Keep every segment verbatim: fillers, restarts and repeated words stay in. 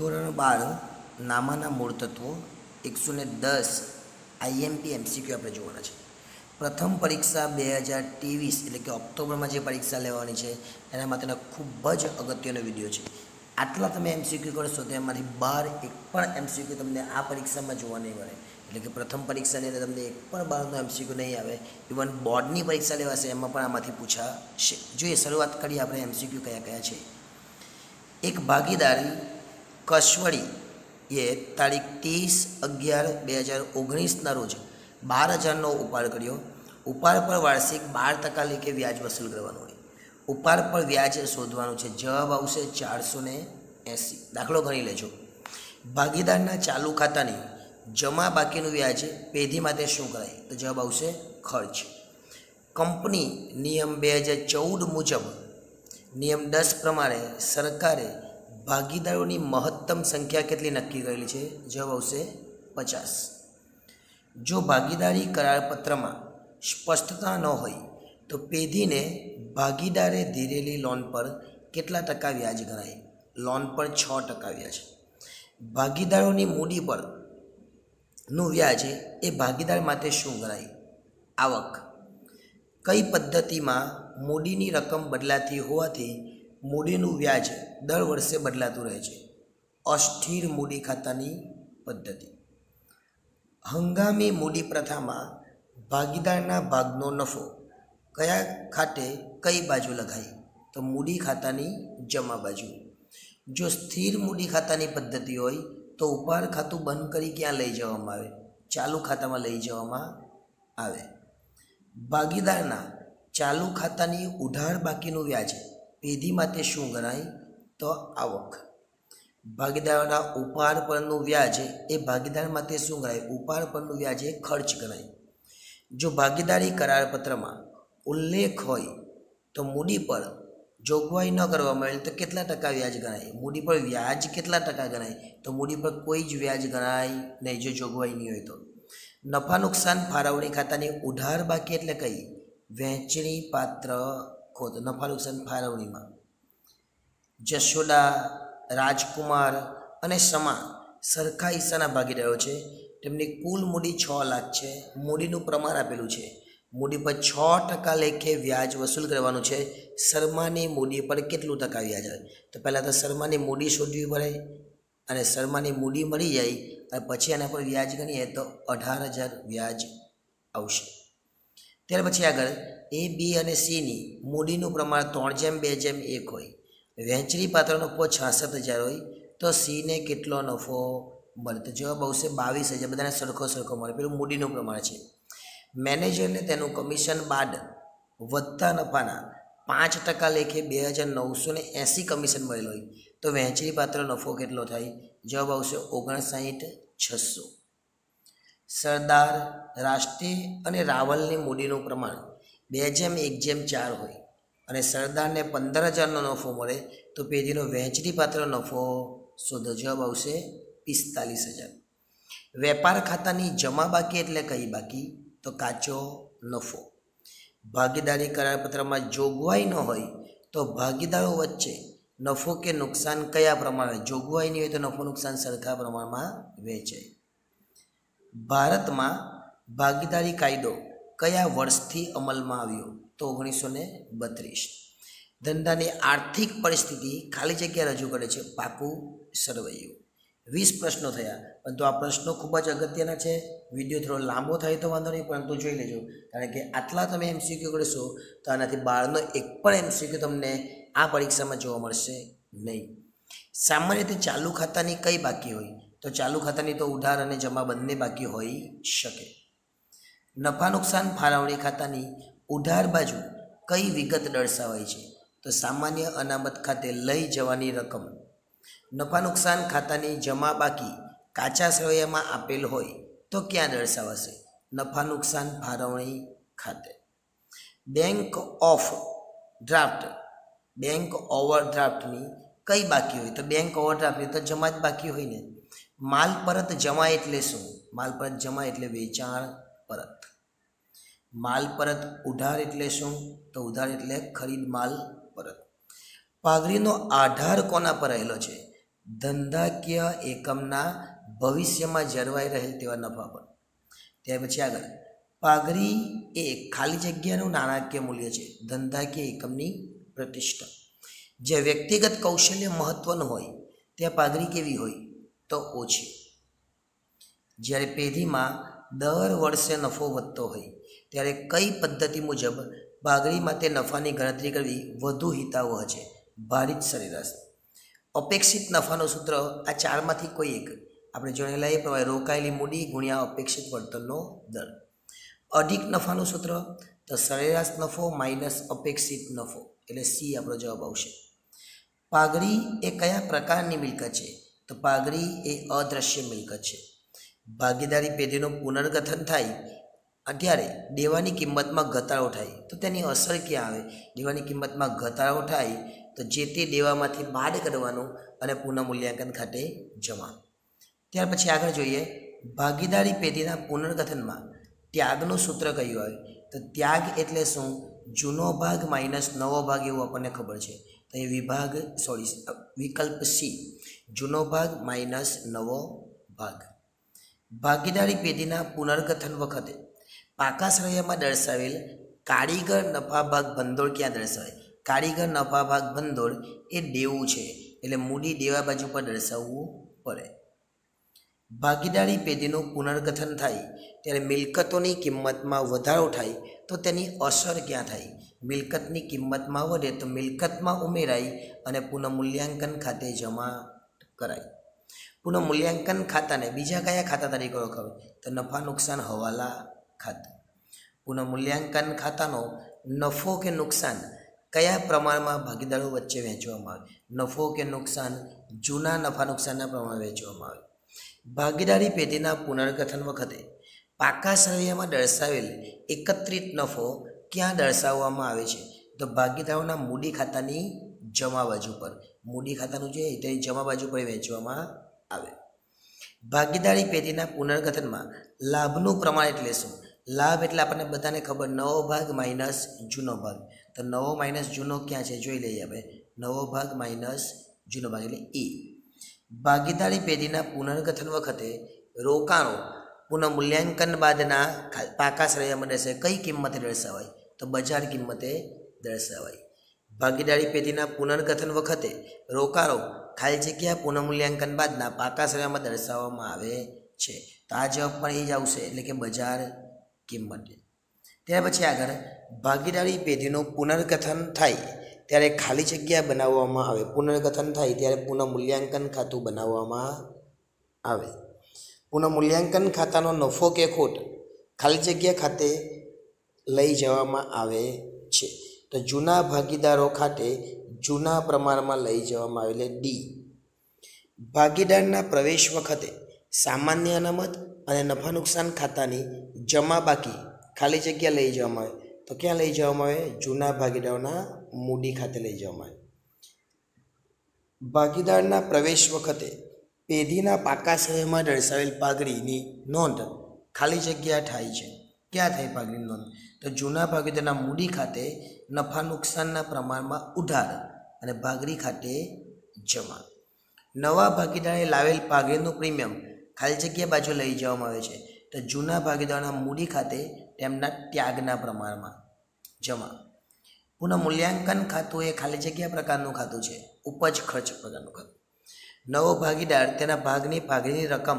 ધોરણ બાર નામાના મૂળ તત્વો એકસો ને દસ આઈએમપી એમસીક્યુ આપણે જોવાના છે. પ્રથમ પરીક્ષા બે હજાર ત્રેવીસ એટલે કે ઓક્ટોબરમાં જે પરીક્ષા લેવાની છે એના માટેનો ખૂબ જ અગત્યનો વિડીયો છે. આટલા તમે એમસીક્યુ કરશો તો એમાંથી બાર એક પણ એમસીક્યુ તમને આ પરીક્ષામાં જોવા નહીં મળે. એટલે કે પ્રથમ પરીક્ષાની અંદર તમને એક પણ બારનો એમસીક્યુ નહીં આવે. ઇવન બોર્ડની પરીક્ષા લેવાશે એમાં પણ આમાંથી પૂછાશે. જોઈએ શરૂઆત કરીએ આપણે એમસીક્યુ કયા કયા છે. એક ભાગીદારી કસવડી એ તારીખ तीस अगियार बेहजार ओगनीस रोज बार हज़ार उपाड़ कर्यो. उपाड़ पर वार्षिक बार टका लेखे व्याज वसूल करवानुं होय. उपाड़ पर व्याज शोधवानुं छे. जवाब आवशे चार सौ एंशी. दाखलो गणी लेजो. भागीदारना चालू खातानी जमा बाकीनुं व्याज पेढी माटे शुं कराय तो जवाब आवशे खर्च. कंपनी नियम बेहजार चौदह मुजब नियम दस प्रमाणे सरकारे भागीदारोनी महत्तम संख्या केटली नक्की करेली छे. जवाब आवशे पचास. जो भागीदारी करारपत्र में स्पष्टता न होय तो पेढी ने भागीदारे धीरेली लोन पर केटला टका व्याज गणाय. लोन पर छ टका व्याज. भागीदारोनी मूडी पर नु व्याज ए भागीदार माटे शुं गणाय. आवक. कई पद्धति में मूडीनी रकम बदलाती होवाथी मूडीनुं व्याज दर वर्षे बदलातुं रहे छे. अस्थिर मूडी खातानी पद्धति. हंगामी मूडी प्रथा में भागीदारना भागनो नफो कया खाते कई बाजू लगाई तो मूडी खातानी जमा बाजू. जो स्थिर मूडी खातानी पद्धति होय तो उपाड़ खातु बंद करी क्यां लई जवामां आवे? चालू खातामां लई जवामां आवे. भागीदारना चालू खातानी उधार बाकीनुं व्याज पेढी माटे शुं गणाय तो आवक. भागीदारना उपाड़ परनुं व्याज ए भागीदार माटे शुं गणाय? उपाड़ परनुं व्याज ए खर्च गणाय. जो भागीदारी करारपत्र में उल्लेख होय तो मूडी पर जोगवाई न करवामां आवेल तो केटला टका व्याज गणाय? मूडी पर व्याज केटला टका गणाय? तो मूडी पर कोई ज व्याज गणाय नहीं जो जोगवाई नहीं होय तो. नफा नुकसान फाळवणी खातानी उधार बाकी एटले कई? वेचणी पात्र खोद. नफा नुकसान फाळवणी में जशोदा राजकुमार अने समा सरखा हिस्साना भागीदारो छे. तेमनी कुल मूडी छ लाख छे. मूडीनुं प्रमाण आपेलुं छे. मूडी पर छ टका लेखे व्याज वसूल करवानुं छे. शर्मानी मूडी पर केटलुं टका व्याज आवे तो पहला तो शर्मानी मूडी शोधवी पड़े अने शर्मानी मूडी मळी जाय अने पछी एना पर व्याज गणीए तो अठार हज़ार व्याज आवशे. त्यार पछी आगळ ए बी अने सी नी मूडीनुं प्रमाण त्रण जेम बे जेम एक होय. वेचणी पात्र नफो छासठ हज़ार होय तो सी ने केटलो नफो मळे तो जवाब आवशे बावीस हज़ार. बधाने सरखो सरखो मळे. पेलुं मूडीनुं प्रमाण छे. मेनेजरने तेनुं कमिशन बाद वधता नफाना पांच टका लेखे बे हज़ार नवसो ने एंशी कमिशन मळेलो होय तो वेचणी पात्र नफो केटलो थाय? जवाब आवशे ओगणसाठ छसो. सरदार राष्ट्रीय अने रावलनी मूडीनुं प्रमाण बे जेम एक जेम चार होय अने सरदार ने पंदर हज़ार नफो मळे तो पेढीनो वेचणी पात्र नफो शोधो. जवाब आवशे पिस्तालीस हज़ार. वेपार खातानी जमा बाकी एटले कई बाकी तो काचो नफो. भागीदारी करारपत्र में जोगवाई न होय तो भागीदारों वच्चे नफो के नुकसान कया प्रमाणे? जोगवाई नहीं होय तो नफो नुकसान सरखा प्रमाण में वहेंचाय. भारत में भागीदारी कायदो कया वर्षथी अमलमां आव्यो तो ओगनीस सौ बत्रीस. धंधानी आर्थिक परिस्थिति खाली जग्या रजू करे छे पाकू सरवैयू. वीस प्रश्नों थया परंतु आ प्रश्नों खूब ज अगत्यना छे. विडियो थोड़ो लांबो थाय तो वांधो नहीं परंतु जोई लेजो कारण के आटला तमे एमसीक्यू करशो तो आनाथी बारनो एक पण एमसीक्यू तमने आ परीक्षामां जोवा मळशे नहीं. सामान्य रीते चालू खातानी कई बाकी होय तो चालू खातानी तो उधार अने जमा बंने बाकी होई शके. नफा नुकसान फाळवणी खातानी उधार बाजू कई विगत दर्शावाई छे तो सामान्य अनामत खाते लई जवानी रकम. नफा नुकसान खातानी जमा बाकी काचा सरवैयामां आपेल होय तो क्या दर्शावाशे? नफा नुकसान फाळवणी खाते. बैंक ऑफ ड्राफ्ट बैंक ओवरड्राफ्टनी कई बाकी होय तो बैंक ओवरड्राफ्टनी तो जमा ज बाकी होय ने. माल परत जमा एटले शुं? माल परत जमा एटले वेचाण परत. माल परत उधार एटले शुं? तो उधार एटले खरीद माल परत. पाघडीनो आधार कोना पर रहेलो छे? धंधाकीय एकमना भविष्यमा जरवाई रहेल तेवा नफा पर। त्यार पछी आगळ पाघड़ी ए खाली जग्यानु नाणाकीय मूल्य छे। धंधाकीय एकमनी प्रतिष्ठा जे व्यक्तिगत कौशल्य महत्वनुं होय त्यां पाघड़ी केवी होय तो ओछी। ज्यारे पेढीमां दर वर्षे नफो वधतो होय त्यारे कई पद्धति मुजब पाघड़ी माटे नफानी गणतरी करवी वधु हितावह छे। भारित सरेराश अपेक्षित नफानो सूत्र आ चारमांथी कोई एक आपणे जोयेला ए प्रमाणे रोकायेली मूडी गुण्या अपेक्षित वळतरनो दर। अधिक नफानो सूत्र तो सरेराश नफो माइनस अपेक्षित नफो एटले सी आपणो जवाब आवशे। पाघड़ी ए कया प्रकारनी मिलकत छे तो पाघड़ी ए अदृश्य मिलकत छे। भागीदारी पेढीनुं पुनर्गठन थाय त्यारे देवानी किंमतमां घटाडो थाय तो तेनी असर क्यां आवे। देवानी किंमतमां घटाडो थाय तो जे ते देवामांथी बाद करवानुं अने पुनः मूल्यांकन खाते जमा। त्यार पछी आगळ जोईए भागीदारी पेढीना पुनर्गठनमां त्यागनुं सूत्र कयुं आवे तो त्याग एटले शुं जूनो भाग माइनस नवो भाग एवुं आपणने खबर छे। तो ए विभाग सॉरी विकल्प सी जूनो भाग माइनस नवो भाग। भागीदारी पेढीना पुनर्गठन वखते पाका श्रेयमां दर्शावेल कारीगर नफा भाग भंडोळ क्यां दर्शावाय। कारीगर नफा भाग भंडोळ ए देवू छे एटले मूडी देवा बाजू पर दर्शाववू पड़े। भागीदारी पेढीनुं पुनर्गठन थाय त्यारे मिलकतोनी किंमतमां वधारो थाय तो तेनी असर क्यां थाय। मिलकतनी किंमतमां वधे तो मिलकतमां उमेराय अने पुनः मूल्यांकन खाते जमा कराय। पुनः मूल्यांकन खाताने बीजा कया खाता तरीके ओळखावे तो नफा नुकसान हवाला खातुं। पुनः मूल्यांकन खातानो नफो के नुकसान कया प्रमाण में भागीदारों वच्चे वेचवामां आवे। नफो के नुकसान जूना नफा नुकसान प्रमाण में वेचवामां आवे। भागीदारी पेढीना पुनर्गठन वखते पाका श्रेयमां दर्शावेल एकत्रित नफो क्यां दर्शाववामां आवे छे तो भागीदारोना मूडी खातानी जमा बाजू पर। मूडी खातानुं जे ते जमा बाजू पर वेचवामां आवे। भागीदारी पेढीना पुनर्गठनमां लाभनुं प्रमाण एटले शुं। लाभ एटले आपणे बधाने खबर नवो भाग माइनस जूनो भाग। तो नवो माइनस जूनो क्यां छे जोई लईए आपणे। नवो भाग माइनस जूनो भाग एटले ई। भागीदारी पेढीना पुनर्गठन वखते रोकाणो पुनः मूल्यांकन बादना पाका श्रेयमां दर्शावाय कई किंमते दर्शावाय तो बजार किंमते दर्शावाय। भागीदारी पेढीना पुनर्गठन वखते रोकाणो खाली जग्या पुनः मूल्यांकन बादना पाका श्रेयमां दर्शाववामां आवे छे तो आ जवाब पण ए ज आवशे एटले के बजार किंमत। त्यार पछी आगळ भागीदारी पेढीनो पुनर्गठन थाय त्यारे खाली जग्या बनाववामां आवे। पुनर्गठन थाय त्यारे पुनः मूल्यांकन खातुं बनाववामां आवे। पुनः मूल्यांकन खातानो नफो के खोट खाली जग्या खाते लई जवामां आवे छे तो जूना भागीदारो खाते जूना प्रमाणमां लई जवामां आवे એટલે डी। ભાગીદારના પ્રવેશ વખતે સામાન્ય અનામત અને નફા નુકસાન ખાતાની जमा बाकी खाली जगह लई जाए तो क्या लई जाए जूना भागीदारों मूडी खाते लई जाए। भागीदार प्रवेश वखते पेढीना पाका श्रेयमां दर्शावेल पाघड़ी नोंध खाली जगह थाय छे। क्या थाय पाघड़ी नोंध तो जूना भागीदारों मूडी खाते नफा नुकसान प्रमाण में उधार अने पाघड़ी खाते जमा। नवा भागीदारे लावेल पाघड़ीनुं प्रीमियम खाली जगह बाजू लई जावामां आवे छे तो जूना भागीदारों मूडी खाते तेमना त्यागना प्रमाण में जमा। पुनः मूल्यांकन खातुं ए खाली जग्या प्रकारनुं खातुं छे। उपज खर्च प्रकारनुं खातुं। नवो भागीदार तेना भागनी पाघड़ीनी रकम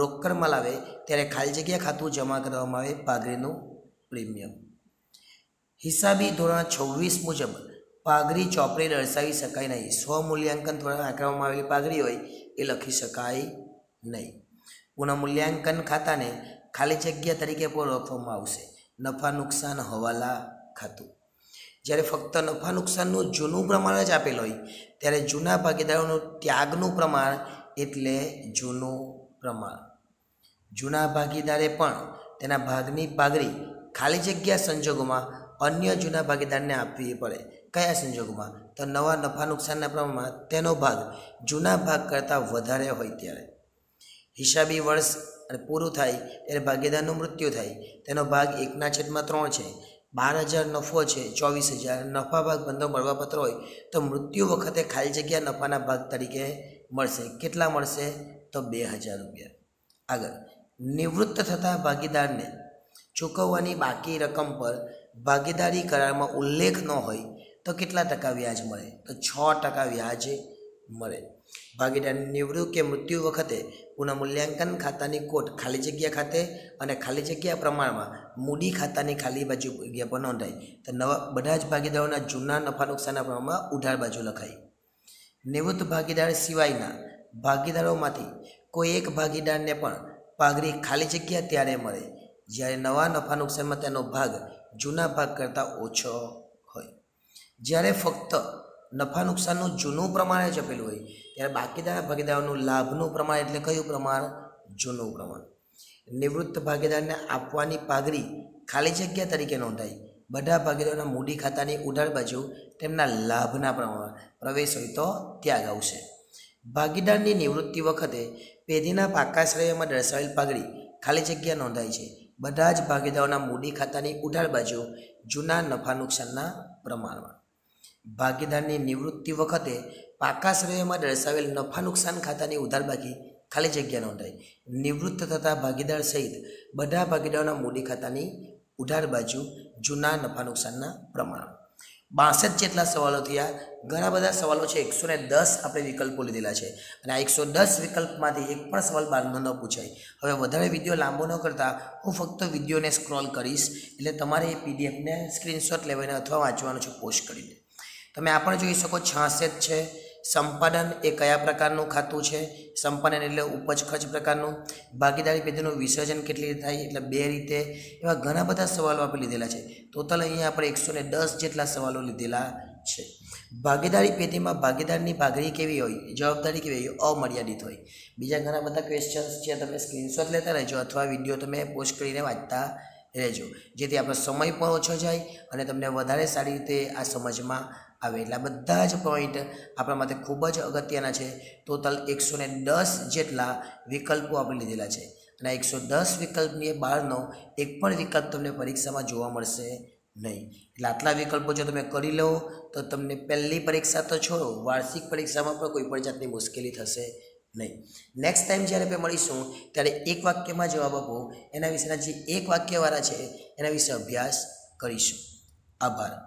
रोकड़मां लावे त्यारे खाली जग्या खातुं जमा करवामां आवे पाघड़ीनुं प्रीमियम। हिसाबी धोरण छवीस मुजब पाघड़ी चोपड़ी दर्शावी शकाय नहीं। स्वमूल्यांकन द्वारा आंकवामां आवेली पाघड़ी होय ए लखी शकाय नहीं। पुनः मूल्यांकन खाता ने खाली जग्या तरीके पर रखवामां आवशे। नफा नुकसान हवाला खातुं ज्यारे फक्त नफा नुकसाननुं जूनुं प्रमाण ज आपेल होय त्यारे जूना भागीदारोनुं त्यागनुं प्रमाण एटले जूनुं प्रमाण। जूना भागीदारे पण तेना भागनी पाघड़ी खाली जग्या संजोगोमां अन्य जूना भागीदारने आपवी पड़े। कया संजोगोमां तो नवा नफा नुकसानना प्रमाणमां तेनो भाग जूना भाग करतां वधारे होय त्यारे। हिसाबी वर्ष पूरु थाय त्यारे भागीदारनुं मृत्यु थाय तेनो भाग एकना छेदमां त्रण छे। बार हज़ार नफो छे चौवीस हज़ार नफा भाग बंदो મળવાપત્ર હોય તો મૃત્યુ વખતે ખાલી જગ્યા નફાના ભાગ તરીકે મળશે કેટલા મળશે તો બે હજાર રૂપિયા આગળ નિવૃત્ત થતા ભાગીદારને ચૂકવવાની બાકી રકમ પર ભાગીદારી કરારમાં ઉલ્લેખ ન હોય તો કેટલા ટકા વ્યાજ મળે તો છ ટકા વ્યાજ મળે ભાગીદાર નિવૃત્ત કે મૃત્યુ વખતે પુનઃમૂલ્યાંકન ખાતાની કોટ ખાલી જગ્યા ખાતે અને ખાલી જગ્યા પ્રમાણમાં મૂડી ખાતાની ખાલી બાજુ જગ્યા પર નોંધાય તો નવા બધા જ ભાગીદારોના જૂના નફા નુકસાનના પ્રમાણમાં ઉધાર બાજુ લખાય નિવૃત્ત ભાગીદાર સિવાયના ભાગીદારોમાંથી કોઈ એક ભાગીદારને પણ પાઘડી ખાલી જગ્યા ત્યારે મળે જ્યારે નવા નફા નુકસાનમાં તેનો ભાગ જૂના ભાગ કરતાં ઓછો હોય જ્યારે ફક્ત નફા નુકસાનનું જૂનું પ્રમાણે જ આપેલું હોય ત્યારે બાકીના ભાગીદારોનું લાભનું પ્રમાણ એટલે કયું પ્રમાણ જૂનું પ્રમાણ નિવૃત્ત ભાગીદારને આપવાની પાઘડી ખાલી જગ્યા તરીકે નોંધાય બધા ભાગીદારોના મૂડી ખાતાની ઉધાર બાજુ તેમના લાભના પ્રમાણ પ્રવેશ હોય તો ત્યાગ આવશે ભાગીદારની નિવૃત્તિ વખતે પેઢીના પાકાશ્રયમાં દર્શાવેલ પાઘડી ખાલી જગ્યા નોંધાય છે બધા જ ભાગીદારોના મૂડી ખાતાની ઉધાર બાજુ જૂના નફા નુકસાનના પ્રમાણમાં ભાગીદારની નિવૃત્તિ વખતે પાકાશ્રયમાં દર્શાવેલ નફા નુકસાન ખાતાની ઉધાર બાકી ખાલી જગ્યા નોંધાય નિવૃત્ત થતા ભાગીદાર સહિત બધા ભાગીદારોના મૂડી ખાતાની ઉધાર બાજુ જૂના નફા નુકસાનના પ્રમાણ બાસઠ જેટલા સવાલો થયા ઘણા બધા સવાલો છે એકસો ને દસ આપણે વિકલ્પો લીધેલા છે અને આ એકસો દસ વિકલ્પમાંથી એક પણ સવાલ બારનો ન પૂછાય હવે વધારે વિડીયો લાંબો ન કરતા હું ફક્ત વિડીયોને સ્ક્રોલ કરીશ એટલે તમારે એ પીડીએફને સ્ક્રીનશોટ લેવાને અથવા વાંચવાનું છે પોસ્ટ કરીને તમે આ પણ જોઈ શકો છાસઠ છે સંપાદન એ કયા પ્રકારનું ખાતું છે સંપાદન એટલે ઉપજ ખર્ચ પ્રકારનું ભાગીદારી પેઢીનું વિસર્જન કેટલી રીતે થાય એટલે બે રીતે એવા ઘણા બધા સવાલો આપણે લીધેલા છે ટોટલ અહીંયા આપણે એકસો ને દસ જેટલા સવાલો લીધેલા છે ભાગીદારી પેઢીમાં ભાગીદારની ભાગરી કેવી હોય જવાબદારી કેવી હોય અમર્યાદિત હોય બીજા ઘણા બધા ક્વેશ્ચન્સ છે તમે સ્ક્રીનશોટ લેતા રહેજો અથવા વિડીયો તમે પોસ્ટ કરીને વાંચતા રહેજો જેથી આપણો સમય પણ ઓછો જાય અને તમને વધારે સારી રીતે આ સમજમાં આવે એટલે બધા જ પોઈન્ટ આપણા માટે ખૂબ જ અગત્યના છે ટોટલ એકસો ને દસ જેટલા વિકલ્પો આપણે લીધેલા છે અને એકસો દસ વિકલ્પની બહારનો એક પણ વિકલ્પ તમને પરીક્ષામાં જોવા મળશે નહીં એટલે આટલા વિકલ્પો જો તમે કરી લો તો તમને પહેલી પરીક્ષા તો છોડો વાર્ષિક પરીક્ષામાં પણ કોઈ પણ જાતની મુશ્કેલી થશે નહીં નેક્સ્ટ ટાઈમ જ્યારે આપણે મળીશું ત્યારે એક વાક્યમાં જવાબ આપો એના વિશેના જે એક વાક્યવાળા છે એના વિશે અભ્યાસ કરીશું આભાર।